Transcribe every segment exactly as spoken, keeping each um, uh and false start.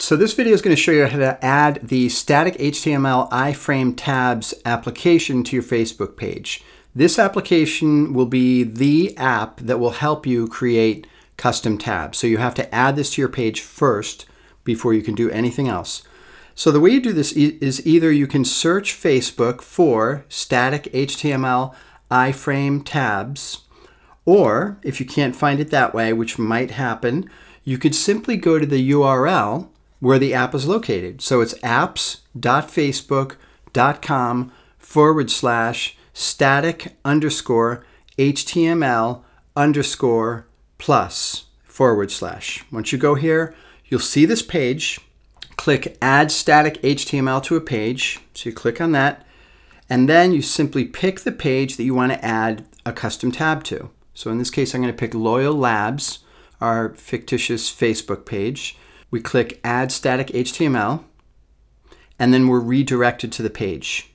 So this video is going to show you how to add the Static H T M L iframe tabs application to your Facebook page. This application will be the app that will help you create custom tabs. So you have to add this to your page first before you can do anything else. So the way you do this is either you can search Facebook for Static H T M L iframe tabs, or if you can't find it that way, which might happen, you could simply go to the U R L where the app is located. So it's apps.facebook.com forward slash static underscore HTML underscore plus forward slash. Once you go here, you'll see this page. Click Add Static H T M L to a Page. So you click on that, and then you simply pick the page that you want to add a custom tab to. So in this case, I'm going to pick Loyal Labs, our fictitious Facebook page. We click Add Static H T M L, and then we're redirected to the page.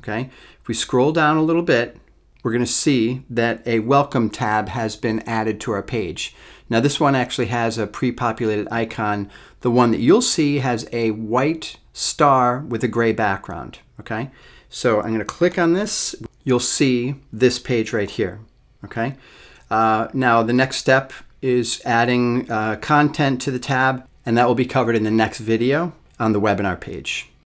Okay. If we scroll down a little bit, we're going to see that a welcome tab has been added to our page. Now this one actually has a pre-populated icon. The one that you'll see has a white star with a gray background. Okay. So I'm going to click on this. You'll see this page right here. Okay. Uh, now the next step is adding uh, content to the tab, and that will be covered in the next video on the webinar page.